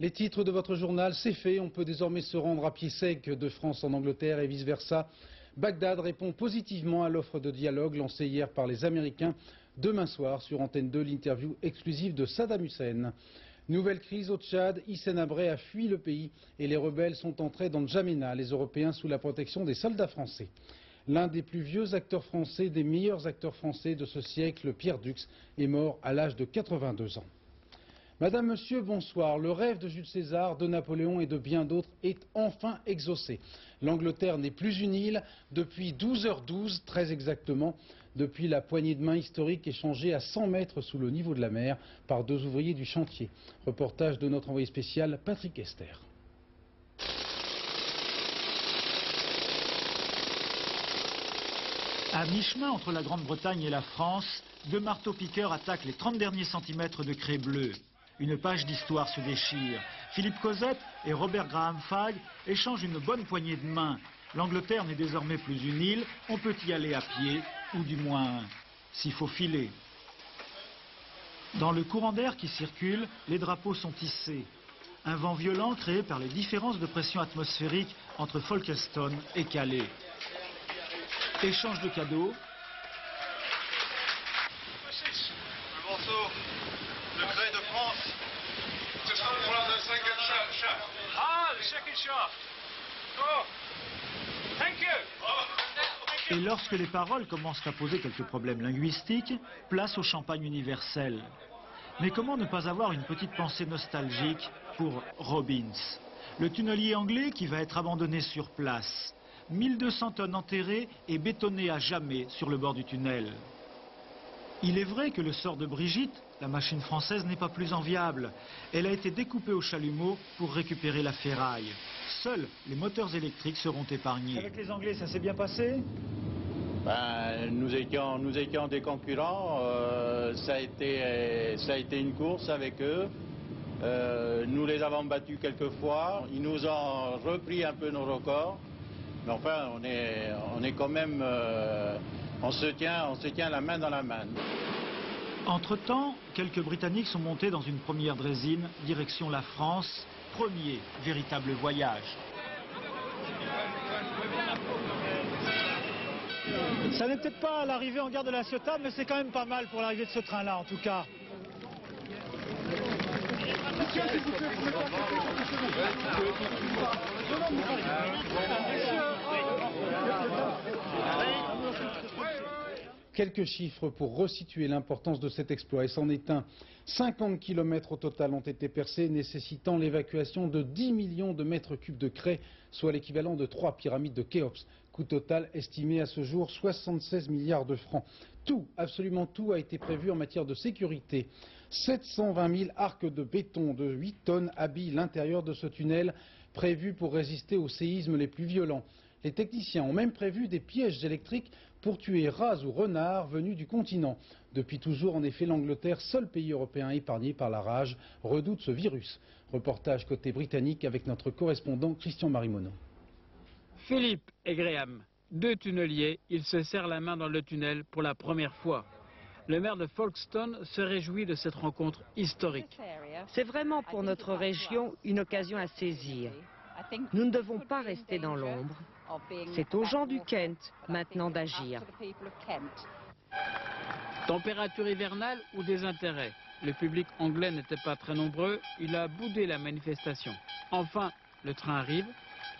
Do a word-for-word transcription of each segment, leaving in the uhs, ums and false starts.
Les titres de votre journal, c'est fait, on peut désormais se rendre à pied sec de France en Angleterre et vice-versa. Bagdad répond positivement à l'offre de dialogue lancée hier par les Américains. Demain soir, sur Antenne deux, l'interview exclusive de Saddam Hussein. Nouvelle crise au Tchad, Hissène Habré a fui le pays et les rebelles sont entrés dans N'Djamena, les Européens sous la protection des soldats français. L'un des plus vieux acteurs français, des meilleurs acteurs français de ce siècle, Pierre Dux, est mort à l'âge de quatre-vingt-deux ans. Madame, Monsieur, bonsoir. Le rêve de Jules César, de Napoléon et de bien d'autres est enfin exaucé. L'Angleterre n'est plus une île depuis douze heures douze, très exactement, depuis la poignée de main historique échangée à cent mètres sous le niveau de la mer par deux ouvriers du chantier. Reportage de notre envoyé spécial Patrick Esther. À mi-chemin entre la Grande-Bretagne et la France, deux marteaux-piqueurs attaquent les trente derniers centimètres de craie bleue. Une page d'histoire se déchire. Philippe Cosette et Robert Graham Fagg échangent une bonne poignée de main. L'Angleterre n'est désormais plus une île, on peut y aller à pied, ou du moins s'il faut filer. Dans le courant d'air qui circule, les drapeaux sont hissés. Un vent violent créé par les différences de pression atmosphérique entre Folkestone et Calais. Échange de cadeaux. Le morceau de craie de France, ce sera pour la cinquième shaft. Ah, le second shaft. Oh, thank you. Et lorsque les paroles commencent à poser quelques problèmes linguistiques, place au champagne universel. Mais comment ne pas avoir une petite pensée nostalgique pour Robbins, le tunnelier anglais qui va être abandonné sur place. mille deux cents tonnes enterrées et bétonnées à jamais sur le bord du tunnel. Il est vrai que le sort de Brigitte, la machine française, n'est pas plus enviable. Elle a été découpée au chalumeau pour récupérer la ferraille. Seuls les moteurs électriques seront épargnés. Avec les Anglais, ça s'est bien passé? Ben, nous, étions, nous étions des concurrents. Euh, ça, a été, ça a été une course avec eux. Euh, nous les avons battus quelques fois. Ils nous ont repris un peu nos records. Mais enfin, on est, on est quand même... Euh, on, se tient, on se tient la main dans la main. Entre-temps, quelques Britanniques sont montés dans une première draisine, direction la France. Premier véritable voyage. Ça n'est peut-être pas l'arrivée en gare de la Ciotat, mais c'est quand même pas mal pour l'arrivée de ce train-là, en tout cas. Quelques chiffres pour resituer l'importance de cet exploit, et c'en est un. cinquante kilomètres au total ont été percés, nécessitant l'évacuation de dix millions de mètres cubes de craie, soit l'équivalent de trois pyramides de Khéops. Coût total estimé à ce jour soixante-seize milliards de francs. Tout, absolument tout, a été prévu en matière de sécurité. sept cent vingt mille arcs de béton de huit tonnes habillent l'intérieur de ce tunnel, prévu pour résister aux séismes les plus violents. Les techniciens ont même prévu des pièges électriques pour tuer rats ou renards venus du continent. Depuis toujours, en effet, l'Angleterre, seul pays européen épargné par la rage, redoute ce virus. Reportage côté britannique avec notre correspondant Christian Marimona. Philippe et Graham, deux tunneliers, ils se serrent la main dans le tunnel pour la première fois. Le maire de Folkestone se réjouit de cette rencontre historique. C'est vraiment pour notre région une occasion à saisir. Nous ne devons pas rester dans l'ombre. C'est aux gens du Kent maintenant d'agir. Température hivernale ou désintérêt? Le public anglais n'était pas très nombreux, il a boudé la manifestation. Enfin, le train arrive,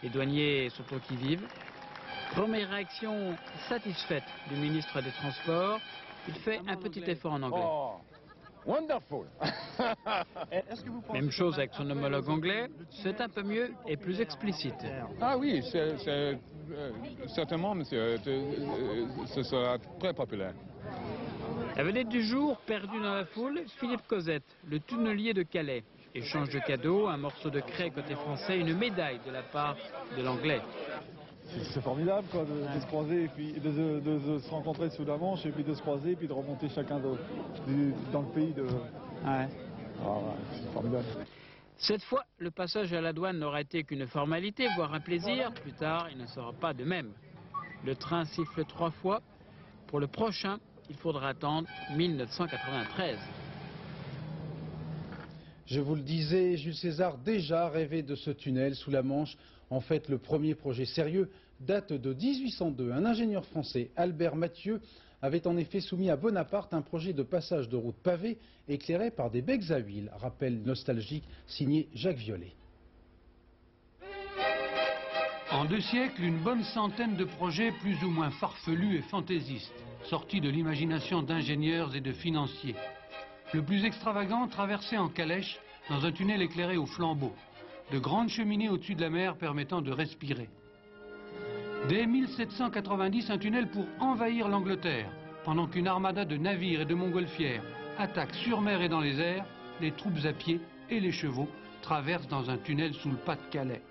les douaniers sont au qui-vive. Première réaction satisfaite du ministre des Transports, il fait un petit effort en anglais. Oh. Wonderful. Même chose avec son homologue anglais, c'est un peu mieux et plus explicite. Ah oui, c'est, c'est, euh, certainement, monsieur, euh, ce sera très populaire. La vedette du jour, perdue dans la foule, Philippe Cosette, le tunnelier de Calais. Échange de cadeaux, un morceau de craie côté français, une médaille de la part de l'anglais. C'est formidable quoi, de, de se croiser, et puis de, de, de, de se rencontrer sous la Manche, et puis de se croiser, et puis de remonter chacun de, de, dans le pays. De... Ouais. Ah ouais, c'est formidable. Cette fois, le passage à la douane n'aura été qu'une formalité, voire un plaisir. Plus tard, il ne sera pas de même. Le train siffle trois fois. Pour le prochain, il faudra attendre mille neuf cent quatre-vingt-treize. Je vous le disais, Jules César déjà rêvait de ce tunnel sous la Manche. En fait, le premier projet sérieux date de mille huit cent deux. Un ingénieur français, Albert Mathieu, avait en effet soumis à Bonaparte un projet de passage de route pavée éclairé par des becs à huile. Rappel nostalgique signé Jacques Violet. En deux siècles, une bonne centaine de projets plus ou moins farfelus et fantaisistes, sortis de l'imagination d'ingénieurs et de financiers. Le plus extravagant, traversé en calèche dans un tunnel éclairé au flambeau. De grandes cheminées au-dessus de la mer permettant de respirer. Dès mille sept cent quatre-vingt-dix, un tunnel pour envahir l'Angleterre, pendant qu'une armada de navires et de montgolfières attaque sur mer et dans les airs, les troupes à pied et les chevaux traversent dans un tunnel sous le Pas-de-Calais.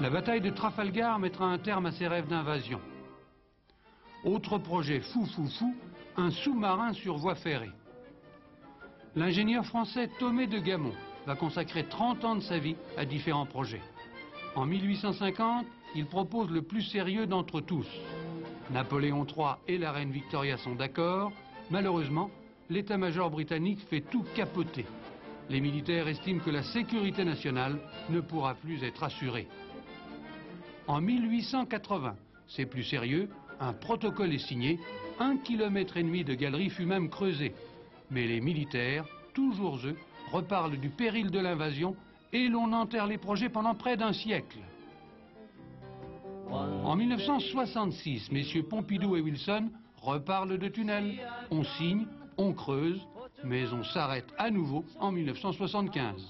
La bataille de Trafalgar mettra un terme à ces rêves d'invasion. Autre projet fou fou fou, un sous-marin sur voie ferrée. L'ingénieur français Thomé de Gamont va consacrer trente ans de sa vie à différents projets. En mille huit cent cinquante, il propose le plus sérieux d'entre tous. Napoléon trois et la reine Victoria sont d'accord. Malheureusement, l'état-major britannique fait tout capoter. Les militaires estiment que la sécurité nationale ne pourra plus être assurée. En mille huit cent quatre-vingts, c'est plus sérieux, un protocole est signé. Un kilomètre et demi de galerie fut même creusé. Mais les militaires, toujours eux, reparlent du péril de l'invasion et l'on enterre les projets pendant près d'un siècle. En mille neuf cent soixante-six, messieurs Pompidou et Wilson reparlent de tunnels. On signe, on creuse, mais on s'arrête à nouveau en mille neuf cent soixante-quinze.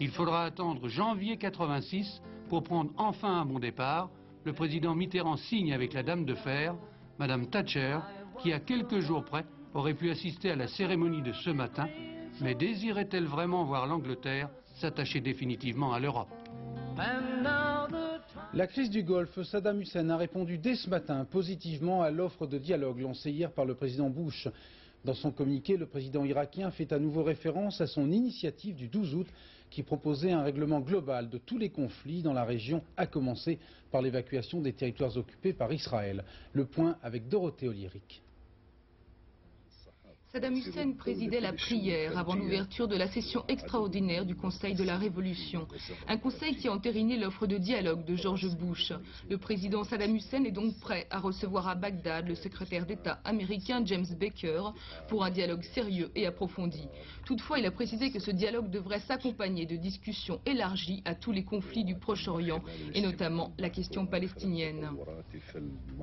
Il faudra attendre janvier quatre-vingt-six pour prendre enfin un bon départ. Le président Mitterrand signe avec la dame de fer, Madame Thatcher, qui à quelques jours près aurait pu assister à la cérémonie de ce matin, mais désirait-elle vraiment voir l'Angleterre s'attacher définitivement à l'Europe? La crise du Golfe, Saddam Hussein a répondu dès ce matin positivement à l'offre de dialogue lancée hier par le président Bush. Dans son communiqué, le président irakien fait à nouveau référence à son initiative du douze août qui proposait un règlement global de tous les conflits dans la région, à commencer par l'évacuation des territoires occupés par Israël. Le point avec Dorothée Olyric. Saddam Hussein présidait la prière avant l'ouverture de la session extraordinaire du Conseil de la Révolution. Un conseil qui a entériné l'offre de dialogue de George Bush. Le président Saddam Hussein est donc prêt à recevoir à Bagdad le secrétaire d'État américain James Baker pour un dialogue sérieux et approfondi. Toutefois, il a précisé que ce dialogue devrait s'accompagner de discussions élargies à tous les conflits du Proche-Orient et notamment la question palestinienne.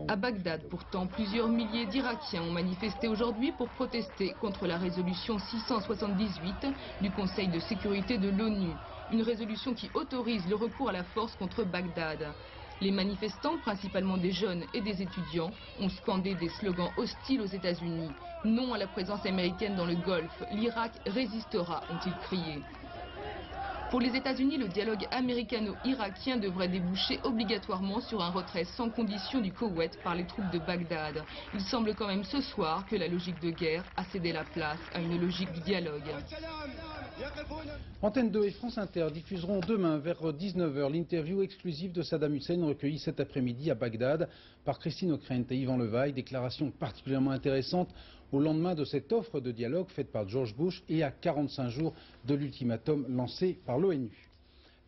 À Bagdad, pourtant, plusieurs milliers d'Irakiens ont manifesté aujourd'hui pour protester contre la résolution six cent soixante-dix-huit du Conseil de sécurité de l'ONU, une résolution qui autorise le recours à la force contre Bagdad. Les manifestants, principalement des jeunes et des étudiants, ont scandé des slogans hostiles aux États-Unis. Non à la présence américaine dans le Golfe, l'Irak résistera, ont-ils crié. Pour les États-Unis, le dialogue américano-irakien devrait déboucher obligatoirement sur un retrait sans condition du Koweït par les troupes de Bagdad. Il semble quand même ce soir que la logique de guerre a cédé la place à une logique du dialogue. Antenne deux et France Inter diffuseront demain vers dix-neuf heures l'interview exclusive de Saddam Hussein recueillie cet après-midi à Bagdad par Christine O'Crène et Yvan Levaille. Déclaration particulièrement intéressante au lendemain de cette offre de dialogue faite par George Bush et à quarante-cinq jours de l'ultimatum lancé par l'ONU.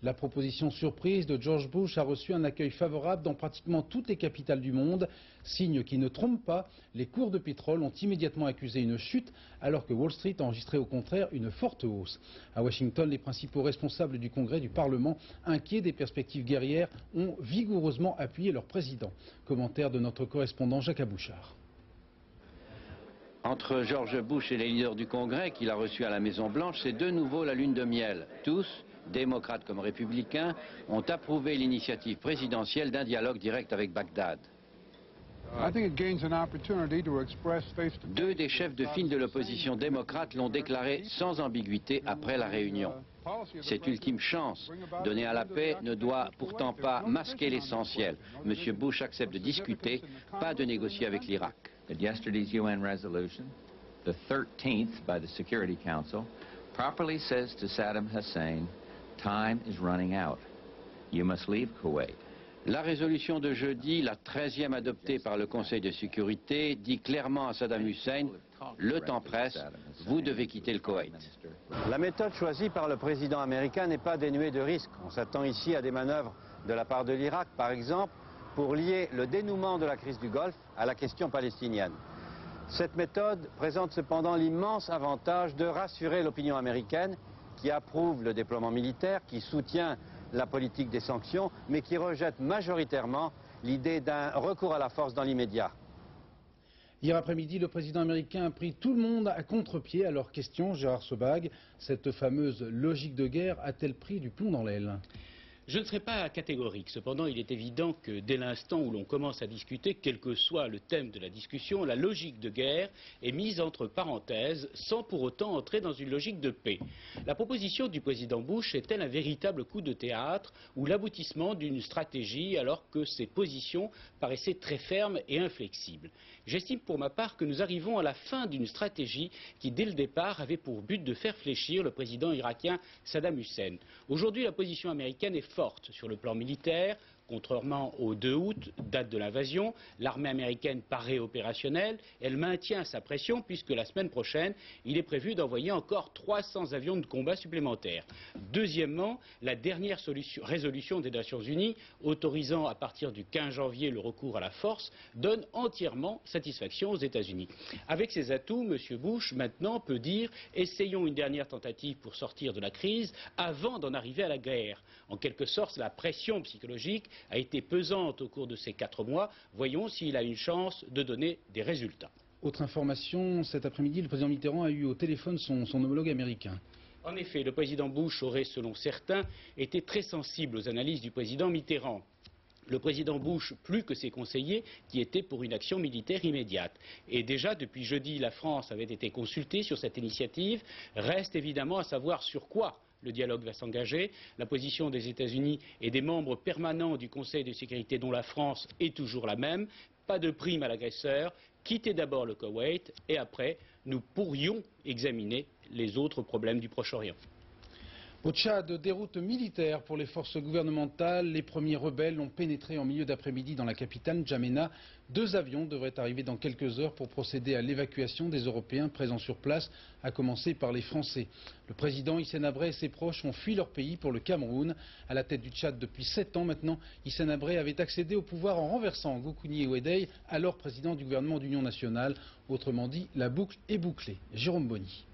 La proposition surprise de George Bush a reçu un accueil favorable dans pratiquement toutes les capitales du monde. Signe qui ne trompe pas, les cours de pétrole ont immédiatement accusé une chute, alors que Wall Street a enregistré au contraire une forte hausse. À Washington, les principaux responsables du Congrès et du Parlement, inquiets des perspectives guerrières, ont vigoureusement appuyé leur président. Commentaire de notre correspondant Jacques Abouchard. Entre George Bush et les leaders du Congrès, qu'il a reçus à la Maison-Blanche, c'est de nouveau la lune de miel. Tous, démocrates comme républicains, ont approuvé l'initiative présidentielle d'un dialogue direct avec Bagdad. Deux des chefs de file de l'opposition démocrate l'ont déclaré sans ambiguïté après la réunion. Cette ultime chance donnée à la paix ne doit pourtant pas masquer l'essentiel. Monsieur Bush accepte de discuter, pas de négocier avec l'Irak. Yesterday's U N resolution, the thirteenth by the Security Council, properly says to Saddam Hussein, time is running out. You must leave Kuwait. La résolution de jeudi, la treizième adoptée par le Conseil de sécurité, dit clairement à Saddam Hussein, le temps presse, vous devez quitter le Koweït. La méthode choisie par le président américain n'est pas dénuée de risques. On s'attend ici à des manœuvres de la part de l'Irak, par exemple, pour lier le dénouement de la crise du Golfe à la question palestinienne. Cette méthode présente cependant l'immense avantage de rassurer l'opinion américaine qui approuve le déploiement militaire, qui soutient la politique des sanctions, mais qui rejette majoritairement l'idée d'un recours à la force dans l'immédiat. Hier après-midi, le président américain a pris tout le monde à contre-pied à leur question, Gérard Sobag. Cette fameuse logique de guerre a-t-elle pris du plomb dans l'aile ? Je ne serai pas catégorique. Cependant, il est évident que dès l'instant où l'on commence à discuter, quel que soit le thème de la discussion, la logique de guerre est mise entre parenthèses, sans pour autant entrer dans une logique de paix. La proposition du président Bush est-elle un véritable coup de théâtre ou l'aboutissement d'une stratégie alors que ses positions paraissaient très fermes et inflexibles? J'estime pour ma part que nous arrivons à la fin d'une stratégie qui, dès le départ, avait pour but de faire fléchir le président irakien Saddam Hussein. Aujourd'hui, la position américaine est forte sur le plan militaire, contrairement au deux août, date de l'invasion. L'armée américaine paraît opérationnelle, elle maintient sa pression puisque la semaine prochaine, il est prévu d'envoyer encore trois cents avions de combat supplémentaires. Deuxièmement, la dernière solution, résolution des Nations Unies, autorisant à partir du quinze janvier le recours à la force, donne entièrement satisfaction aux États-Unis. Avec ses atouts, M. Bush, maintenant, peut dire « essayons une dernière tentative pour sortir de la crise avant d'en arriver à la guerre ». En quelque sorte, la pression psychologique a été pesante au cours de ces quatre mois. Voyons s'il a une chance de donner des résultats. Autre information, cet après-midi, le président Mitterrand a eu au téléphone son, son homologue américain. En effet, le président Bush aurait, selon certains, été très sensible aux analyses du président Mitterrand. Le président Bush, plus que ses conseillers, qui étaient pour une action militaire immédiate. Et déjà, depuis jeudi, la France avait été consultée sur cette initiative. Reste évidemment à savoir sur quoi le dialogue va s'engager. La position des États-Unis et des membres permanents du Conseil de sécurité, dont la France, est toujours la même. Pas de prime à l'agresseur. Quittez d'abord le Koweït et après, nous pourrions examiner les autres problèmes du Proche-Orient. Au Tchad, déroute militaire pour les forces gouvernementales. Les premiers rebelles ont pénétré en milieu d'après-midi dans la capitale, N'Djamena. Deux avions devraient arriver dans quelques heures pour procéder à l'évacuation des Européens présents sur place, à commencer par les Français. Le président Hissène Habré et ses proches ont fui leur pays pour le Cameroun. À la tête du Tchad depuis sept ans maintenant, Hissène Habré avait accédé au pouvoir en renversant Goukouni Ouédeye, alors président du gouvernement d'Union nationale. Autrement dit, la boucle est bouclée. Jérôme Bonny.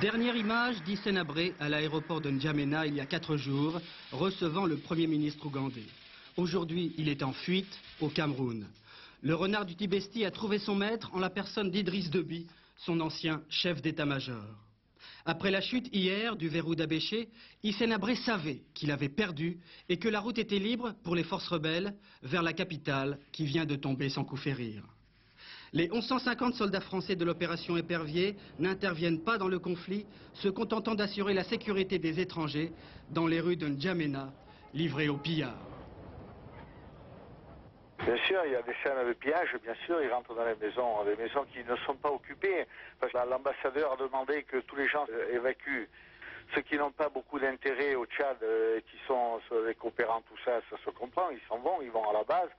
Dernière image d'Hissène Habré à l'aéroport de N'Djamena il y a quatre jours, recevant le Premier ministre ougandais. Aujourd'hui, il est en fuite au Cameroun. Le renard du Tibesti a trouvé son maître en la personne d'Idriss Déby, son ancien chef d'état-major. Après la chute hier du verrou d'Abéché, Hissène Habré savait qu'il avait perdu et que la route était libre pour les forces rebelles vers la capitale qui vient de tomber sans coup férir. Les mille cent cinquante soldats français de l'opération Épervier n'interviennent pas dans le conflit, se contentant d'assurer la sécurité des étrangers dans les rues de N'Djamena, livrés aux pillards. Bien sûr, il y a des scènes de pillage, bien sûr, ils rentrent dans les maisons, des maisons qui ne sont pas occupées, parce que l'ambassadeur a demandé que tous les gens évacuent. Ceux qui n'ont pas beaucoup d'intérêt au Tchad, qui sont les coopérants, tout ça, ça se comprend, ils s'en vont, ils vont à la base.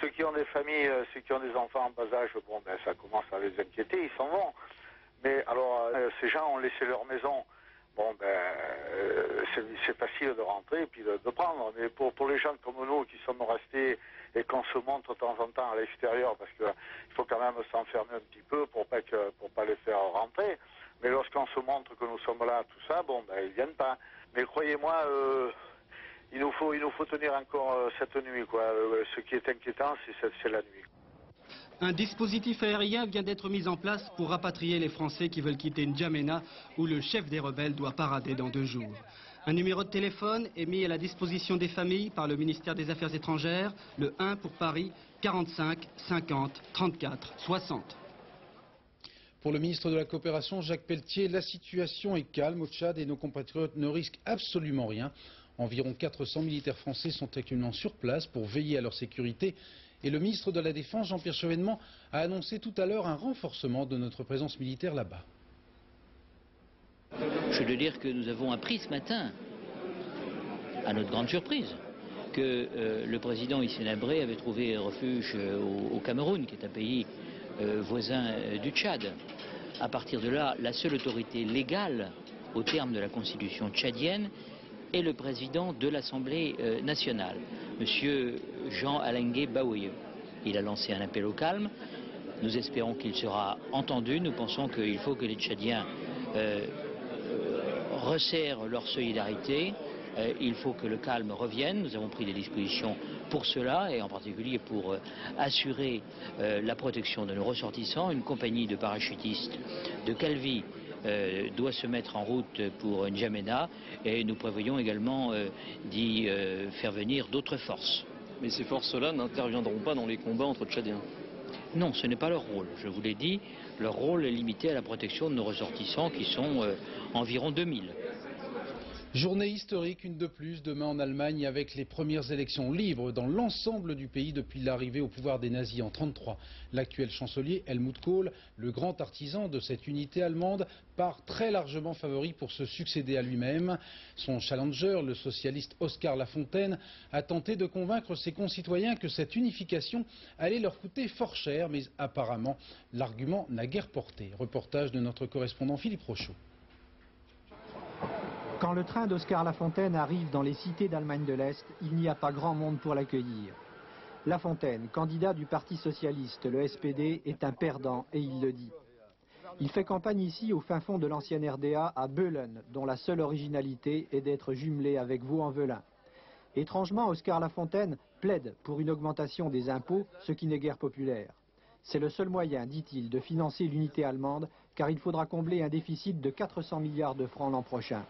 Ceux qui ont des familles, ceux qui ont des enfants en bas âge, bon, ben, ça commence à les inquiéter, ils s'en vont. Mais alors, euh, ces gens ont laissé leur maison. Bon, ben, euh, c'est facile de rentrer et puis de, de prendre. Mais pour, pour les gens comme nous qui sommes restés et qu'on se montre de temps en temps à l'extérieur, parce qu'il euh, faut quand même s'enfermer un petit peu pour pas que, pour pas les faire rentrer. Mais lorsqu'on se montre que nous sommes là, tout ça, bon, ben, ils viennent pas. Mais croyez-moi... Euh, Il nous faut, il nous faut tenir encore euh, cette nuit, quoi. Euh, ce qui est inquiétant, c'est la nuit. Un dispositif aérien vient d'être mis en place pour rapatrier les Français qui veulent quitter N'Djamena, où le chef des rebelles doit parader dans deux jours. Un numéro de téléphone est mis à la disposition des familles par le ministère des Affaires étrangères, le un pour Paris, quarante-cinq, cinquante, trente-quatre, soixante. Pour le ministre de la Coopération, Jacques Pelletier, la situation est calme au Tchad et nos compatriotes ne risquent absolument rien. Environ quatre cents militaires français sont actuellement sur place pour veiller à leur sécurité. Et le ministre de la Défense, Jean-Pierre Chevènement, a annoncé tout à l'heure un renforcement de notre présence militaire là-bas. Je veux dire que nous avons appris ce matin, à notre grande surprise, que euh, le président Hissène Habré avait trouvé refuge euh, au, au Cameroun, qui est un pays euh, voisin euh, du Tchad. À partir de là, la seule autorité légale, au terme de la constitution tchadienne, est le président de l'Assemblée nationale, M. Jean Alingué Bawoye. Il a lancé un appel au calme. Nous espérons qu'il sera entendu. Nous pensons qu'il faut que les Tchadiens euh, resserrent leur solidarité. Euh, il faut que le calme revienne. Nous avons pris des dispositions pour cela, et en particulier pour euh, assurer euh, la protection de nos ressortissants. Une compagnie de parachutistes de Calvi Euh, doit se mettre en route pour N'Djamena, et nous prévoyons également euh, d'y euh, faire venir d'autres forces. Mais ces forces-là n'interviendront pas dans les combats entre Tchadiens? Non, ce n'est pas leur rôle, je vous l'ai dit. Leur rôle est limité à la protection de nos ressortissants qui sont euh, environ deux mille. Journée historique, une de plus, demain en Allemagne, avec les premières élections libres dans l'ensemble du pays depuis l'arrivée au pouvoir des nazis en mille neuf cent trente-trois. L'actuel chancelier Helmut Kohl, le grand artisan de cette unité allemande, part très largement favori pour se succéder à lui-même. Son challenger, le socialiste Oscar Lafontaine, a tenté de convaincre ses concitoyens que cette unification allait leur coûter fort cher, mais apparemment l'argument n'a guère porté. Reportage de notre correspondant Philippe Rochaud. Quand le train d'Oscar Lafontaine arrive dans les cités d'Allemagne de l'Est, il n'y a pas grand monde pour l'accueillir. Lafontaine, candidat du Parti Socialiste, le S P D, est un perdant et il le dit. Il fait campagne ici au fin fond de l'ancienne R D A à Beulen, dont la seule originalité est d'être jumelé avec Vaux-en-Velin. Étrangement, Oscar Lafontaine plaide pour une augmentation des impôts, ce qui n'est guère populaire. C'est le seul moyen, dit-il, de financer l'unité allemande, car il faudra combler un déficit de quatre cents milliards de francs l'an prochain.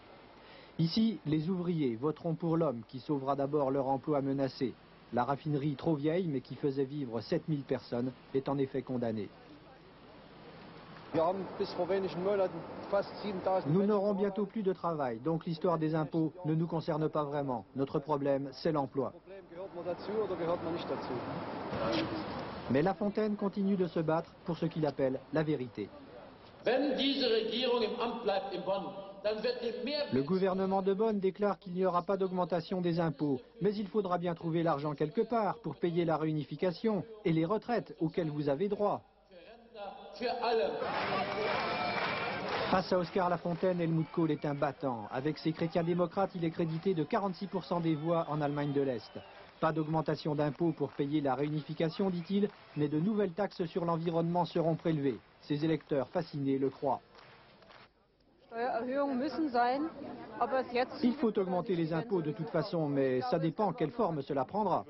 Ici, les ouvriers voteront pour l'homme qui sauvera d'abord leur emploi menacé. La raffinerie trop vieille, mais qui faisait vivre sept mille personnes, est en effet condamnée. Nous n'aurons bientôt plus de travail, donc l'histoire des impôts ne nous concerne pas vraiment. Notre problème, c'est l'emploi. Mais Lafontaine continue de se battre pour ce qu'il appelle la vérité. Le gouvernement de Bonn déclare qu'il n'y aura pas d'augmentation des impôts, mais il faudra bien trouver l'argent quelque part pour payer la réunification et les retraites auxquelles vous avez droit. Face à Oscar Lafontaine, Helmut Kohl est un battant. Avec ses chrétiens démocrates, il est crédité de quarante-six pour cent des voix en Allemagne de l'Est. Pas d'augmentation d'impôts pour payer la réunification, dit-il, mais de nouvelles taxes sur l'environnement seront prélevées. Ses électeurs fascinés le croient. Il faut augmenter les impôts de toute façon, mais ça dépend quelle forme cela prendra.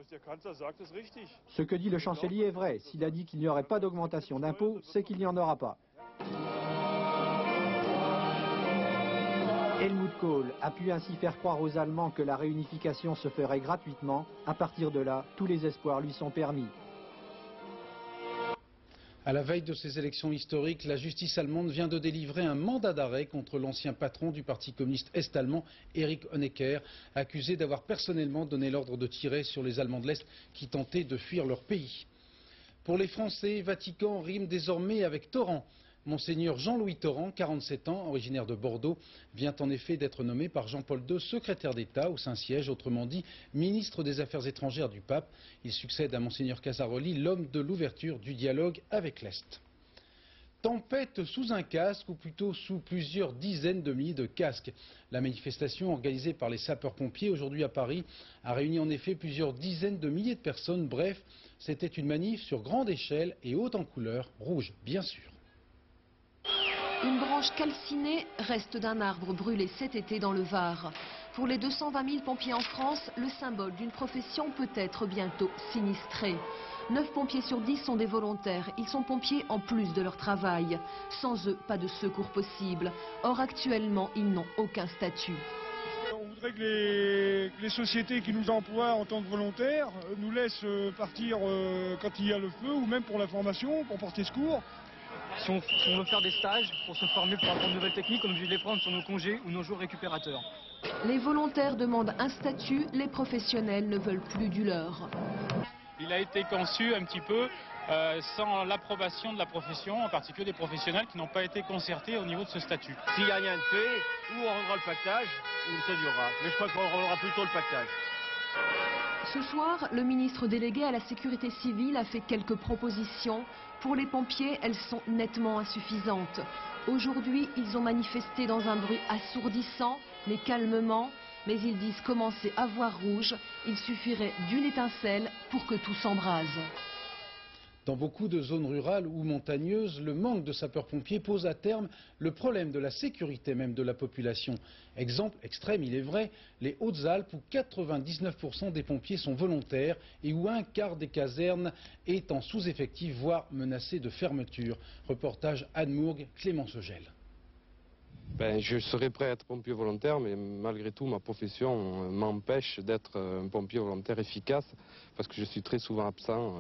Ce que dit le chancelier est vrai. S'il a dit qu'il n'y aurait pas d'augmentation d'impôts, c'est qu'il n'y en aura pas. Helmut Kohl a pu ainsi faire croire aux Allemands que la réunification se ferait gratuitement. À partir de là, tous les espoirs lui sont permis. À la veille de ces élections historiques, la justice allemande vient de délivrer un mandat d'arrêt contre l'ancien patron du parti communiste est-allemand, Erich Honecker, accusé d'avoir personnellement donné l'ordre de tirer sur les Allemands de l'Est qui tentaient de fuir leur pays. Pour les Français, Vatican rime désormais avec Torrent. Monseigneur Jean-Louis Torrent, quarante-sept ans, originaire de Bordeaux, vient en effet d'être nommé par Jean-Paul deux secrétaire d'État au Saint-Siège, autrement dit ministre des Affaires étrangères du pape. Il succède à Monseigneur Casaroli, l'homme de l'ouverture du dialogue avec l'Est. Tempête sous un casque, ou plutôt sous plusieurs dizaines de milliers de casques. La manifestation organisée par les sapeurs-pompiers aujourd'hui à Paris a réuni en effet plusieurs dizaines de milliers de personnes. Bref, c'était une manif sur grande échelle et haute en couleur, rouge bien sûr. Une branche calcinée, reste d'un arbre brûlé cet été dans le Var. Pour les deux cent vingt mille pompiers en France, le symbole d'une profession peut être bientôt sinistrée. neuf pompiers sur dix sont des volontaires. Ils sont pompiers en plus de leur travail. Sans eux, pas de secours possible. Or, actuellement, ils n'ont aucun statut. On voudrait que les, que les sociétés qui nous emploient en tant que volontaires nous laissent partir quand il y a le feu, ou même pour la formation, pour porter secours. Si on, si on veut faire des stages pour se former, pour apprendre de nouvelles techniques, on est obligé de les prendre sur nos congés ou nos jours récupérateurs. Les volontaires demandent un statut, les professionnels ne veulent plus du leur. Il a été conçu un petit peu euh, sans l'approbation de la profession, en particulier des professionnels qui n'ont pas été concertés au niveau de ce statut. S'il n'y a rien de fait, ou on rendra le pactage, ou ça durera. Mais je crois qu'on rendra plutôt le pactage. Ce soir, le ministre délégué à la sécurité civile a fait quelques propositions. Pour les pompiers, elles sont nettement insuffisantes. Aujourd'hui, ils ont manifesté dans un bruit assourdissant, mais calmement. Mais ils disent commencer à voir rouge. Il suffirait d'une étincelle pour que tout s'embrase. Dans beaucoup de zones rurales ou montagneuses, le manque de sapeurs-pompiers pose à terme le problème de la sécurité même de la population. Exemple extrême, il est vrai, les Hautes-Alpes où quatre-vingt-dix-neuf pour cent des pompiers sont volontaires et où un quart des casernes est en sous-effectif, voire menacée de fermeture. Reportage Anne Mourgue, Clément Segel. Ben, je serais prêt à être pompier volontaire, mais malgré tout, ma profession m'empêche d'être un pompier volontaire efficace, parce que je suis très souvent absent.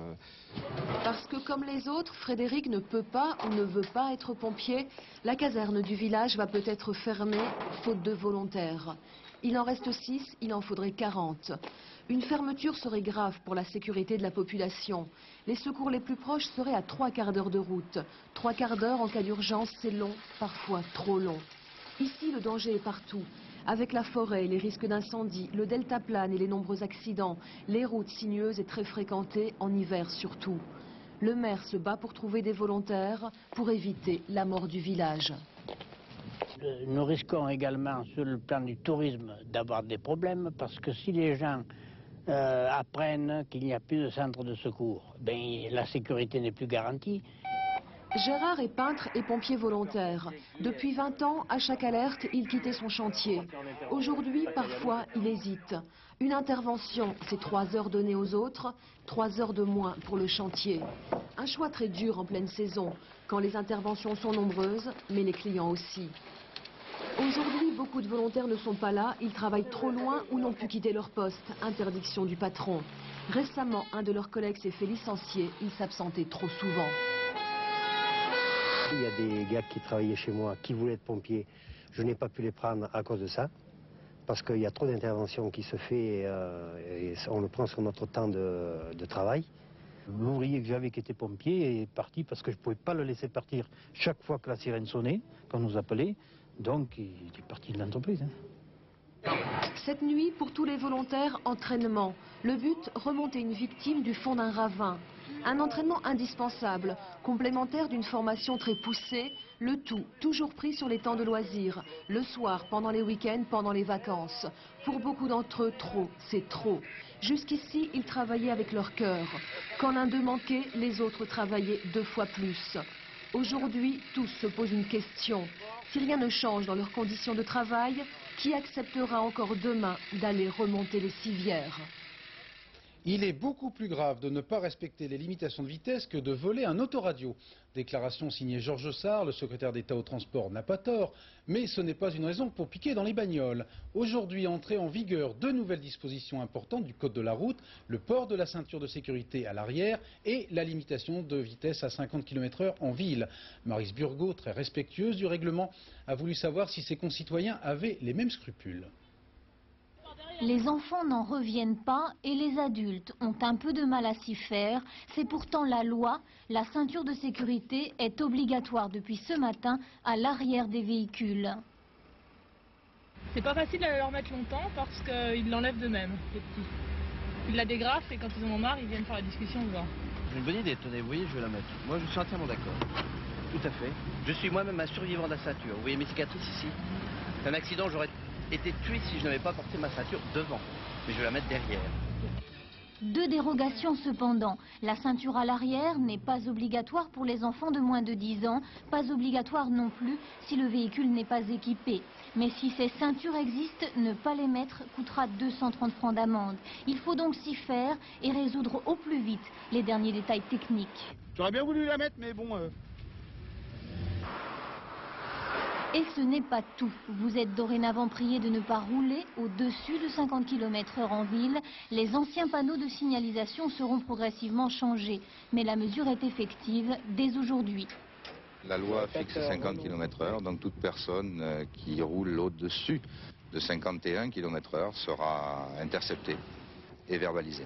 Parce que comme les autres, Frédéric ne peut pas ou ne veut pas être pompier. La caserne du village va peut-être fermer, faute de volontaires. Il en reste six, il en faudrait quarante. Une fermeture serait grave pour la sécurité de la population. Les secours les plus proches seraient à trois quarts d'heure de route. Trois quarts d'heure en cas d'urgence, c'est long, parfois trop long. Ici, le danger est partout. Avec la forêt, les risques d'incendie, le deltaplane et les nombreux accidents, les routes sinueuses et très fréquentées, en hiver surtout. Le maire se bat pour trouver des volontaires pour éviter la mort du village. Nous risquons également, sur le plan du tourisme, d'avoir des problèmes, parce que si les gens euh, apprennent qu'il n'y a plus de centre de secours, ben, la sécurité n'est plus garantie. Gérard est peintre et pompier volontaire. Depuis vingt ans, à chaque alerte, il quittait son chantier. Aujourd'hui, parfois, il hésite. Une intervention, c'est trois heures données aux autres, trois heures de moins pour le chantier. Un choix très dur en pleine saison, quand les interventions sont nombreuses, mais les clients aussi. Aujourd'hui, beaucoup de volontaires ne sont pas là, ils travaillent trop loin ou n'ont pu quitter leur poste. Interdiction du patron. Récemment, un de leurs collègues s'est fait licencier, il s'absentait trop souvent. Il y a des gars qui travaillaient chez moi, qui voulaient être pompiers. Je n'ai pas pu les prendre à cause de ça, parce qu'il y a trop d'interventions qui se font et, euh, et on le prend sur notre temps de, de travail. L'ouvrier que j'avais qui était pompier est parti parce que je ne pouvais pas le laisser partir chaque fois que la sirène sonnait, quand on nous appelait, donc il est parti de l'entreprise. Hein. Cette nuit, pour tous les volontaires, entraînement. Le but, remonter une victime du fond d'un ravin. Un entraînement indispensable, complémentaire d'une formation très poussée, le tout toujours pris sur les temps de loisirs, le soir, pendant les week-ends, pendant les vacances. Pour beaucoup d'entre eux, trop, c'est trop. Jusqu'ici, ils travaillaient avec leur cœur. Quand l'un d'eux manquait, les autres travaillaient deux fois plus. Aujourd'hui, tous se posent une question. Si rien ne change dans leurs conditions de travail, qui acceptera encore demain d'aller remonter les civières ? Il est beaucoup plus grave de ne pas respecter les limitations de vitesse que de voler un autoradio. Déclaration signée Georges Sarr, le secrétaire d'État au transport n'a pas tort, mais ce n'est pas une raison pour piquer dans les bagnoles. Aujourd'hui, entrée en vigueur deux nouvelles dispositions importantes du Code de la route, le port de la ceinture de sécurité à l'arrière et la limitation de vitesse à cinquante kilomètres heure en ville. Maryse Burgot, très respectueuse du règlement, a voulu savoir si ses concitoyens avaient les mêmes scrupules. Les enfants n'en reviennent pas et les adultes ont un peu de mal à s'y faire. C'est pourtant la loi. La ceinture de sécurité est obligatoire depuis ce matin à l'arrière des véhicules. C'est pas facile à leur mettre longtemps parce qu'ils l'enlèvent d'eux-mêmes, les petits. Ils la dégrafent et quand ils en ont marre, ils viennent faire la discussion. Une bonne idée, tenez, vous voyez, je vais la mettre. Moi, je suis entièrement d'accord. Tout à fait. Je suis moi-même un survivant de la ceinture. Vous voyez mes cicatrices ici. C'est un accident, j'aurais était tué si je n'avais pas porté ma ceinture devant, mais je vais la mettre derrière. Deux dérogations cependant. La ceinture à l'arrière n'est pas obligatoire pour les enfants de moins de dix ans, pas obligatoire non plus si le véhicule n'est pas équipé. Mais si ces ceintures existent, ne pas les mettre coûtera deux cent trente francs d'amende. Il faut donc s'y faire et résoudre au plus vite les derniers détails techniques. J'aurais bien voulu la mettre, mais bon... Euh... Et ce n'est pas tout. Vous êtes dorénavant priés de ne pas rouler au-dessus de cinquante kilomètres heure en ville. Les anciens panneaux de signalisation seront progressivement changés. Mais la mesure est effective dès aujourd'hui. La loi fixe cinquante kilomètres heure, donc toute personne qui roule au-dessus de cinquante et un kilomètres heure sera interceptée et verbalisée.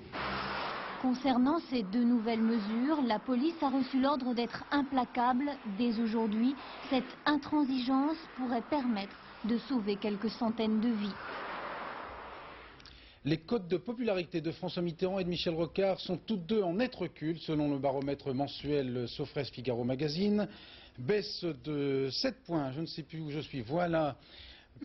Concernant ces deux nouvelles mesures, la police a reçu l'ordre d'être implacable dès aujourd'hui. Cette intransigeance pourrait permettre de sauver quelques centaines de vies. Les cotes de popularité de François Mitterrand et de Michel Rocard sont toutes deux en net recul, selon le baromètre mensuel Sofres Figaro Magazine. Baisse de sept points, je ne sais plus où je suis, voilà,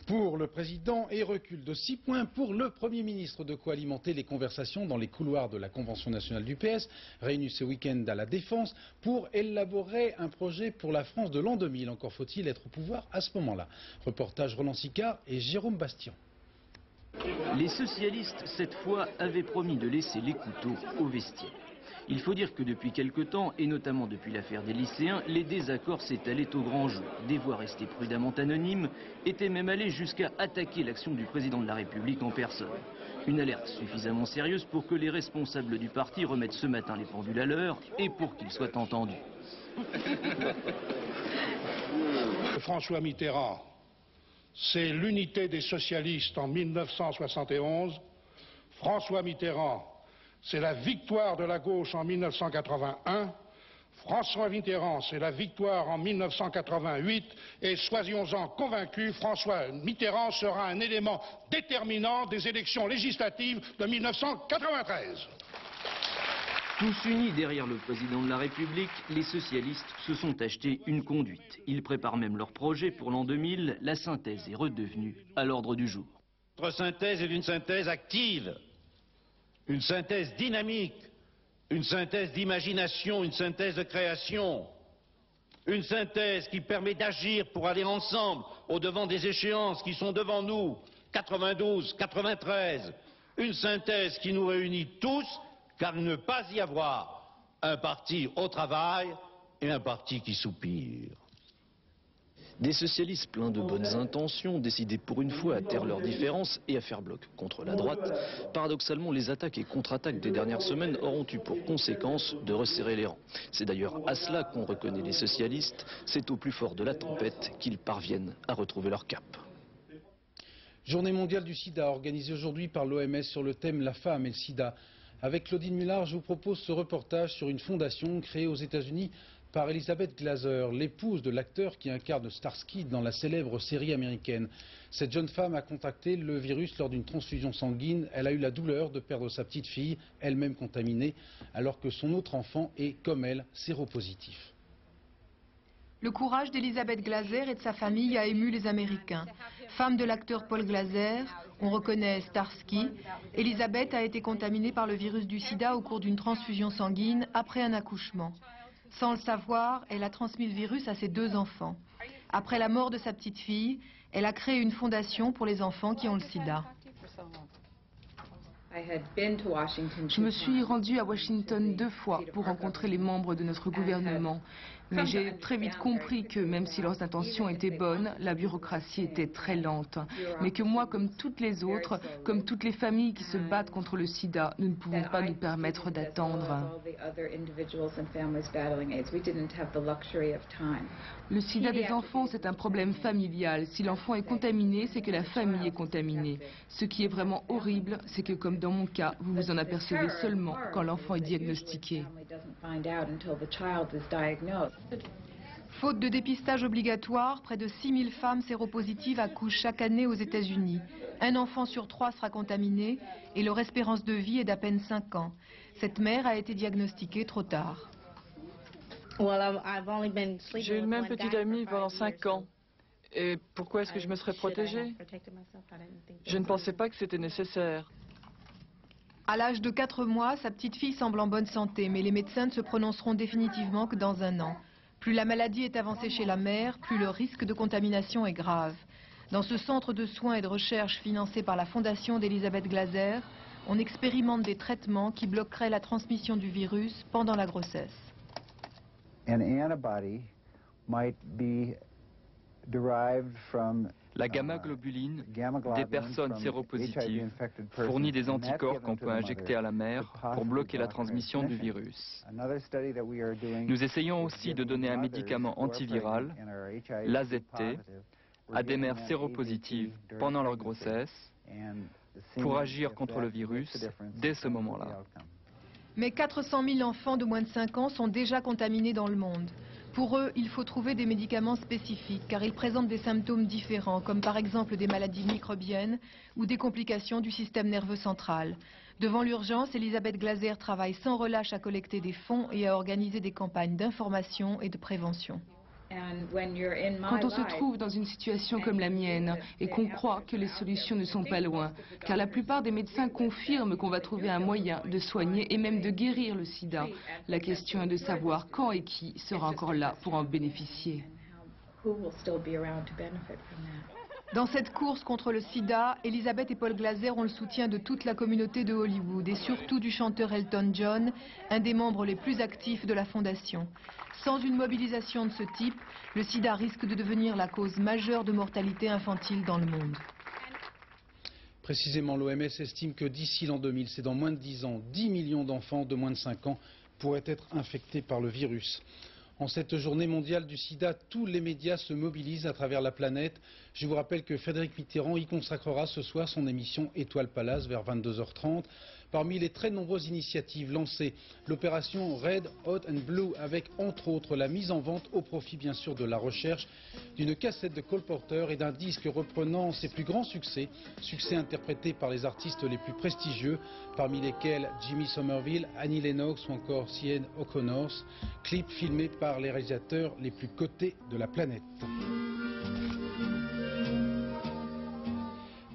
pour le président, et recul de six points pour le Premier ministre. De quoi alimenter les conversations dans les couloirs de la Convention nationale du P S, réunie ce week-end à la Défense, pour élaborer un projet pour la France de l'an deux mille. Encore faut-il être au pouvoir à ce moment-là. Reportage Roland Sicard et Jérôme Bastien. Les socialistes, cette fois, avaient promis de laisser les couteaux au vestiaire. Il faut dire que depuis quelque temps, et notamment depuis l'affaire des lycéens, les désaccords s'étalaient au grand jour. Des voix restées prudemment anonymes étaient même allées jusqu'à attaquer l'action du président de la République en personne. Une alerte suffisamment sérieuse pour que les responsables du parti remettent ce matin les pendules à l'heure et pour qu'ils soient entendus. François Mitterrand, c'est l'unité des socialistes en mille neuf cent soixante et onze. François Mitterrand, c'est la victoire de la gauche en mille neuf cent quatre-vingt-un. François Mitterrand, c'est la victoire en mille neuf cent quatre-vingt-huit. Et soyons-en convaincus, François Mitterrand sera un élément déterminant des élections législatives de mille neuf cent quatre-vingt-treize. Tous unis derrière le président de la République, les socialistes se sont achetés une conduite. Ils préparent même leur projet pour l'an deux mille. La synthèse est redevenue à l'ordre du jour. Notre synthèse est une synthèse active, une synthèse dynamique, une synthèse d'imagination, une synthèse de création, une synthèse qui permet d'agir pour aller ensemble au-devant des échéances qui sont devant nous, quatre-vingt-douze, quatre-vingt-treize, une synthèse qui nous réunit tous, car il ne peut pas y avoir un parti au travail et un parti qui soupire. Des socialistes pleins de bonnes intentions, décidés pour une fois à taire leurs différences et à faire bloc contre la droite. Paradoxalement, les attaques et contre-attaques des dernières semaines auront eu pour conséquence de resserrer les rangs. C'est d'ailleurs à cela qu'on reconnaît les socialistes. C'est au plus fort de la tempête qu'ils parviennent à retrouver leur cap. Journée mondiale du sida organisée aujourd'hui par l'O M S sur le thème « La femme et le sida ». Avec Claudine Mullard, je vous propose ce reportage sur une fondation créée aux États-Unis par Elizabeth Glaser, l'épouse de l'acteur qui incarne Starsky dans la célèbre série américaine. Cette jeune femme a contracté le virus lors d'une transfusion sanguine. Elle a eu la douleur de perdre sa petite fille, elle-même contaminée, alors que son autre enfant est, comme elle, séropositif. Le courage d'Elizabeth Glaser et de sa famille a ému les Américains. Femme de l'acteur Paul Glaser, on reconnaît Starsky. Elizabeth a été contaminée par le virus du sida au cours d'une transfusion sanguine après un accouchement. Sans le savoir, elle a transmis le virus à ses deux enfants. Après la mort de sa petite fille, elle a créé une fondation pour les enfants qui ont le sida. Je me suis rendue à Washington deux fois pour rencontrer les membres de notre gouvernement. Mais j'ai très vite compris que, même si leurs intentions étaient bonnes, la bureaucratie était très lente. Mais que moi, comme toutes les autres, comme toutes les familles qui se battent contre le sida, nous ne pouvons pas nous permettre d'attendre. Le sida des enfants, c'est un problème familial. Si l'enfant est contaminé, c'est que la famille est contaminée. Ce qui est vraiment horrible, c'est que, comme dans mon cas, vous vous en apercevez seulement quand l'enfant est diagnostiqué. Faute de dépistage obligatoire, près de six mille femmes séropositives accouchent chaque année aux États-Unis. Un enfant sur trois sera contaminé et leur espérance de vie est d'à peine cinq ans. Cette mère a été diagnostiquée trop tard. J'ai eu le même petit ami pendant cinq ans. Et pourquoi est-ce que je me serais protégée? Je ne pensais pas que c'était nécessaire. À l'âge de quatre mois, sa petite fille semble en bonne santé, mais les médecins ne se prononceront définitivement que dans un an. Plus la maladie est avancée chez la mère, plus le risque de contamination est grave. Dans ce centre de soins et de recherche financé par la fondation d'Elizabeth Glaser, on expérimente des traitements qui bloqueraient la transmission du virus pendant la grossesse. An antibody might be derived from... La gamma-globuline des personnes séropositives fournit des anticorps qu'on peut injecter à la mère pour bloquer la transmission du virus. Nous essayons aussi de donner un médicament antiviral, l'A Z T, à des mères séropositives pendant leur grossesse pour agir contre le virus dès ce moment-là. Mais quatre cent mille enfants de moins de cinq ans sont déjà contaminés dans le monde. Pour eux, il faut trouver des médicaments spécifiques, car ils présentent des symptômes différents, comme par exemple des maladies microbiennes ou des complications du système nerveux central. Devant l'urgence, Elizabeth Glaser travaille sans relâche à collecter des fonds et à organiser des campagnes d'information et de prévention. Quand on se trouve dans une situation comme la mienne et qu'on croit que les solutions ne sont pas loin, car la plupart des médecins confirment qu'on va trouver un moyen de soigner et même de guérir le sida, la question est de savoir quand et qui sera encore là pour en bénéficier. Dans cette course contre le sida, Elizabeth et Paul Glaser ont le soutien de toute la communauté de Hollywood et surtout du chanteur Elton John, un des membres les plus actifs de la fondation. Sans une mobilisation de ce type, le sida risque de devenir la cause majeure de mortalité infantile dans le monde. Précisément, l'O M S estime que d'ici l'an deux mille, c'est dans moins de dix ans, dix millions d'enfants de moins de cinq ans pourraient être infectés par le virus. En cette journée mondiale du sida, tous les médias se mobilisent à travers la planète. Je vous rappelle que Frédéric Mitterrand y consacrera ce soir son émission Étoile Palace vers vingt-deux heures trente. Parmi les très nombreuses initiatives lancées, l'opération Red, Hot and Blue avec entre autres la mise en vente au profit bien sûr de la recherche d'une cassette de Cole Porter et d'un disque reprenant ses plus grands succès, succès interprétés par les artistes les plus prestigieux, parmi lesquels Jimmy Somerville, Annie Lennox ou encore Sinéad O'Connor, clip filmé par les réalisateurs les plus cotés de la planète.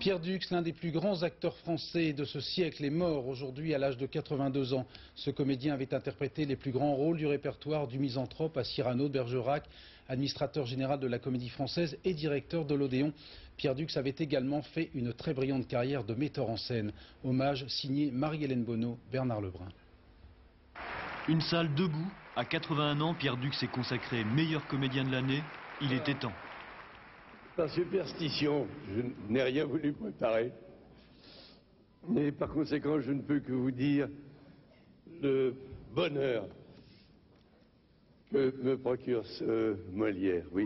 Pierre Dux, l'un des plus grands acteurs français de ce siècle, est mort aujourd'hui à l'âge de quatre-vingt-deux ans. Ce comédien avait interprété les plus grands rôles du répertoire du Misanthrope à Cyrano de Bergerac, administrateur général de la Comédie-Française et directeur de l'Odéon. Pierre Dux avait également fait une très brillante carrière de metteur en scène. Hommage signé Marie-Hélène Bonneau, Bernard Lebrun. Une salle debout. À quatre-vingt-un ans, Pierre Dux est consacré meilleur comédien de l'année. Il était temps. Par superstition, je n'ai rien voulu préparer. Mais par conséquent, je ne peux que vous dire le bonheur que me procure ce Molière, oui.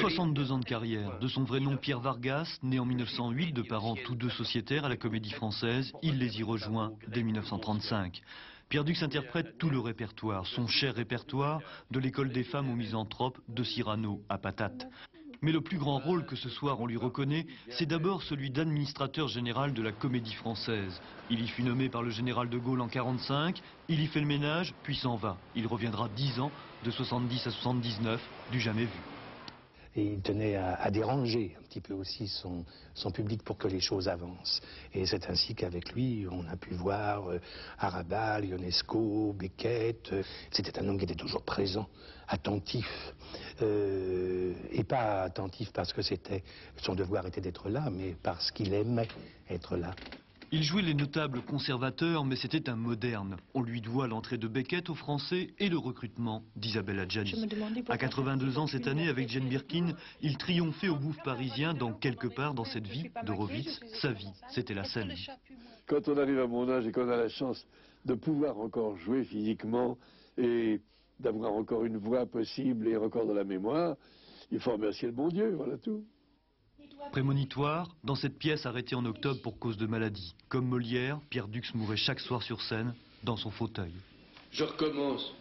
soixante-deux ans de carrière. De son vrai nom Pierre Vargas, né en mille neuf cent huit de parents tous deux sociétaires à la Comédie Française, il les y rejoint dès mille neuf cent trente-cinq. Pierre Dux interprète tout le répertoire, son cher répertoire, de l'école des femmes aux misanthropes, de Cyrano à Patate. Mais le plus grand rôle que ce soir on lui reconnaît, c'est d'abord celui d'administrateur général de la Comédie Française. Il y fut nommé par le général de Gaulle en mille neuf cent quarante-cinq, il y fait le ménage, puis s'en va. Il reviendra dix ans, de soixante-dix à soixante-dix-neuf, du jamais vu. Et il tenait à, à déranger un petit peu aussi son, son public pour que les choses avancent. Et c'est ainsi qu'avec lui, on a pu voir euh, Arabal, Ionesco, Beckett. Euh, C'était un homme qui était toujours présent, attentif. Euh, et pas attentif parce que c'était son devoir était d'être là, mais parce qu'il aimait être là. Il jouait les notables conservateurs, mais c'était un moderne. On lui doit l'entrée de Beckett aux Français et le recrutement d'Isabelle Adjani. À quatre-vingt-deux ans cette année, avec Jane Birkin, il triomphait au Bouffe parisien dans Quelque part dans cette vie d'Horowitz. Sa vie, c'était la scène. Quand on arrive à mon âge et qu'on a la chance de pouvoir encore jouer physiquement et d'avoir encore une voix possible et encore de la mémoire, il faut remercier le bon Dieu, voilà tout. Prémonitoire, dans cette pièce arrêtée en octobre pour cause de maladie. Comme Molière, Pierre Dux mourait chaque soir sur scène, dans son fauteuil. Je recommence.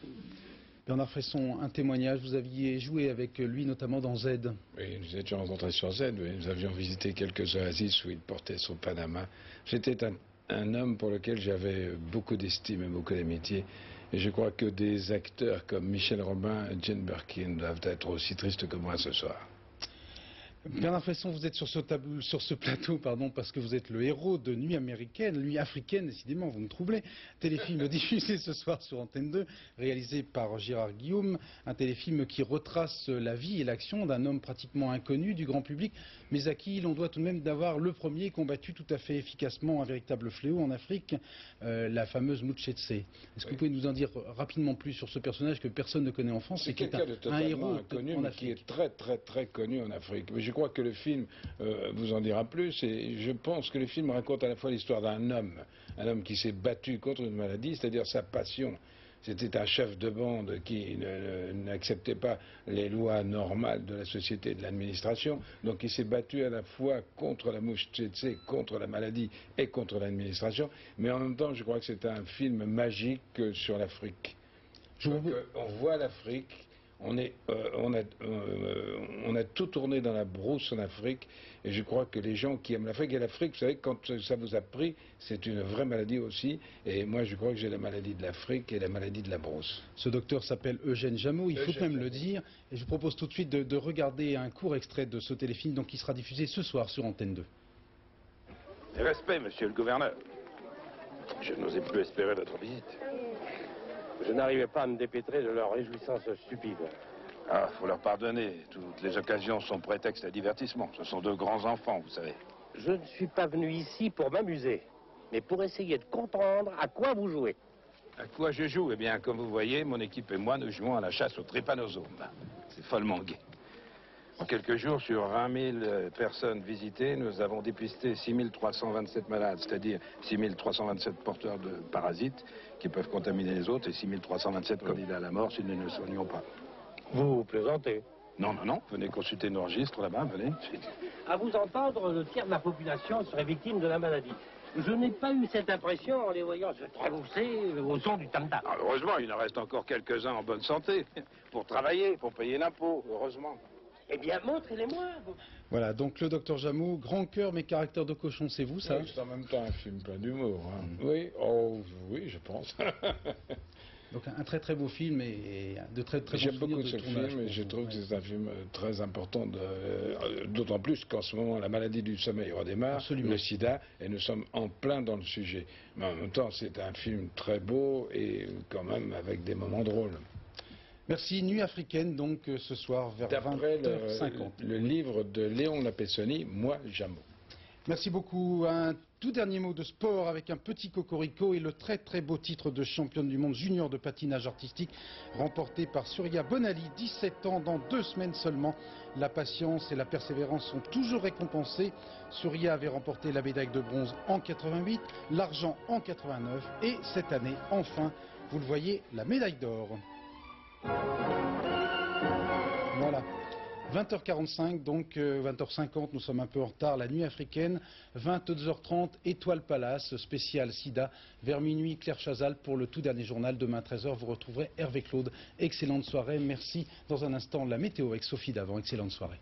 Bernard Fresson, un témoignage, vous aviez joué avec lui notamment dans Z. Oui, nous étions rencontrés sur Z, oui. Nous avions visité quelques oasis où il portait son Panama. J'étais un, un homme pour lequel j'avais beaucoup d'estime et beaucoup d'amitié. Et je crois que des acteurs comme Michel Robin et Jane Birkin doivent être aussi tristes que moi ce soir. Bernard Fresson, vous êtes sur ce, tableau, sur ce plateau pardon, parce que vous êtes le héros de Nuit américaine, Nuit africaine, décidément, vous me troublez. Téléfilm diffusé ce soir sur Antenne deux, réalisé par Gérard Guillaume. Un téléfilm qui retrace la vie et l'action d'un homme pratiquement inconnu du grand public, mais à qui l'on doit tout de même d'avoir le premier combattu tout à fait efficacement un véritable fléau en Afrique, euh, la fameuse Mutshetse. Est-ce que oui. Vous pouvez nous en dire rapidement plus sur ce personnage que personne ne connaît en France? C'est quelqu'un de totalement un héros inconnu, en mais qui est très très très connu en Afrique. Mais je Je crois que le film euh, vous en dira plus et je pense que le film raconte à la fois l'histoire d'un homme, un homme qui s'est battu contre une maladie, c'est-à-dire sa passion. C'était un chef de bande qui n'acceptait pas les lois normales de la société et de l'administration, donc il s'est battu à la fois contre la Mutshetse, contre la maladie et contre l'administration, mais en même temps je crois que c'est un film magique sur l'Afrique. Je crois qu'on voit l'Afrique, On, est, euh, on, a, euh, on a tout tourné dans la brousse en Afrique, et je crois que les gens qui aiment l'Afrique, et l'Afrique, vous savez, quand ça vous a pris, c'est une vraie maladie aussi, et moi je crois que j'ai la maladie de l'Afrique et la maladie de la brousse. Ce docteur s'appelle Eugène Jameau, il Eugène faut quand même Jameau. le dire, et je vous propose tout de suite de, de regarder un court extrait de ce téléfilm donc, qui sera diffusé ce soir sur Antenne deux. Respect, monsieur le gouverneur. Je n'osais plus espérer votre visite. Je n'arrivais pas à me dépêtrer de leur réjouissance stupide. Ah, faut leur pardonner. Toutes les occasions sont prétexte à divertissement. Ce sont deux grands enfants, vous savez. Je ne suis pas venu ici pour m'amuser, mais pour essayer de comprendre à quoi vous jouez. À quoi je joue? Eh bien, comme vous voyez, mon équipe et moi, nous jouons à la chasse aux trypanosomes. C'est follement gai. En quelques jours, sur vingt mille personnes visitées, nous avons dépisté six mille trois cent vingt-sept malades, c'est-à-dire six mille trois cent vingt-sept porteurs de parasites qui peuvent contaminer les autres et six mille trois cent vingt-sept candidats à la mort s'ils ne le soignons pas. Vous vous plaisantez? Non, non, non. Venez consulter nos registres là-bas, venez. À vous entendre, le tiers de la population serait victime de la maladie. Je n'ai pas eu cette impression en les voyant se traverser au son du tam-tam. Ah, heureusement, il en reste encore quelques-uns en bonne santé pour travailler, pour payer l'impôt, heureusement. Eh bien, montrez-les-moi. Voilà, donc le docteur Jameau, grand cœur mais caractère de cochon, c'est vous ça? Oui, c'est en même temps un film plein d'humour. Hein. Mmh. Oui, oh, oui, je pense. Donc un très très beau film et de très très J'aime beaucoup de ce tournage, film et je trouve ouais. que c'est un film très important, d'autant plus qu'en ce moment la maladie du sommeil redémarre, Absolument. le sida, et nous sommes en plein dans le sujet. Mais en même temps, c'est un film très beau et quand même avec des moments drôles. Merci. Nuit africaine, donc, ce soir, vers vingt heures cinquante. Le, le livre de Léon Lapessoni, Moi, Jameau. Merci beaucoup. Un tout dernier mot de sport avec un petit cocorico et le très très beau titre de championne du monde junior de patinage artistique remporté par Surya Bonali, dix-sept ans, dans deux semaines seulement. La patience et la persévérance sont toujours récompensées. Surya avait remporté la médaille de bronze en quatre-vingt-huit, l'argent en quatre-vingt-neuf et cette année, enfin, vous le voyez, la médaille d'or. Voilà, vingt heures quarante-cinq, donc euh, vingt heures cinquante, nous sommes un peu en retard, la nuit africaine, vingt-deux heures trente, Étoile Palace, spécial SIDA, vers minuit, Claire Chazal pour le tout dernier journal, demain treize heures, vous retrouverez Hervé Claude, excellente soirée, merci, dans un instant la météo avec Sophie Davant, excellente soirée.